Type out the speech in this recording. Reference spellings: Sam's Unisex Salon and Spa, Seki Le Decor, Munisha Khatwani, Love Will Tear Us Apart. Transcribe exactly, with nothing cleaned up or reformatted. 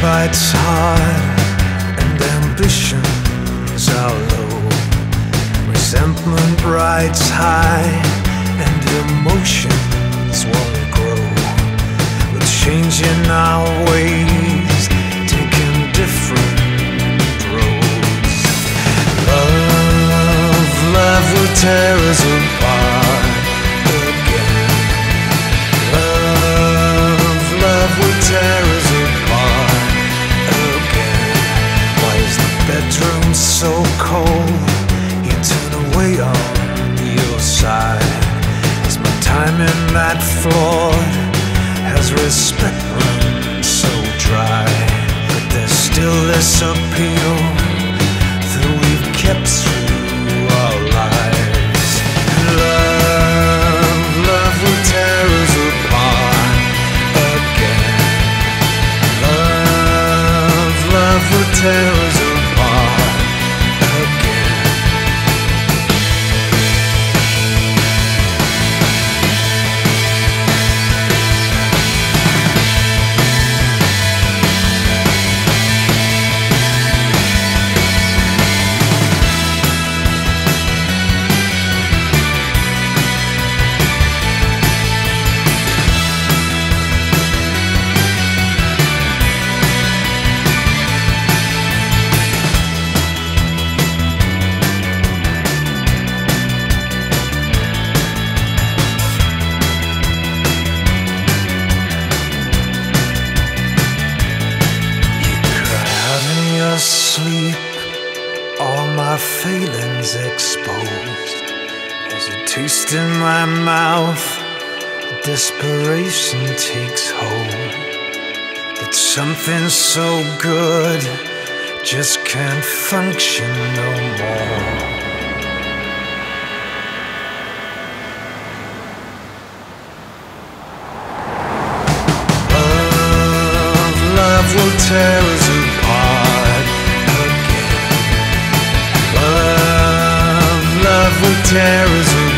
bites hard and ambitions are low. Resentment rides high and emotions won't grow. We're changing our ways, taking different roads. Love, love will tear us apart again. Love, love will tear us apart. Bedroom so cold, you turn away on your side. Is my time in that floor? Has respect run so dry? But there's still this appeal that we've kept through our lives. And love, love will tear us apart again. Love, love will tear us apart. Sleep, all my feelings exposed. There's a taste in my mouth, desperation takes hold. That something so good just can't function no more. Love, love will tear us apart. Love will tear us apart.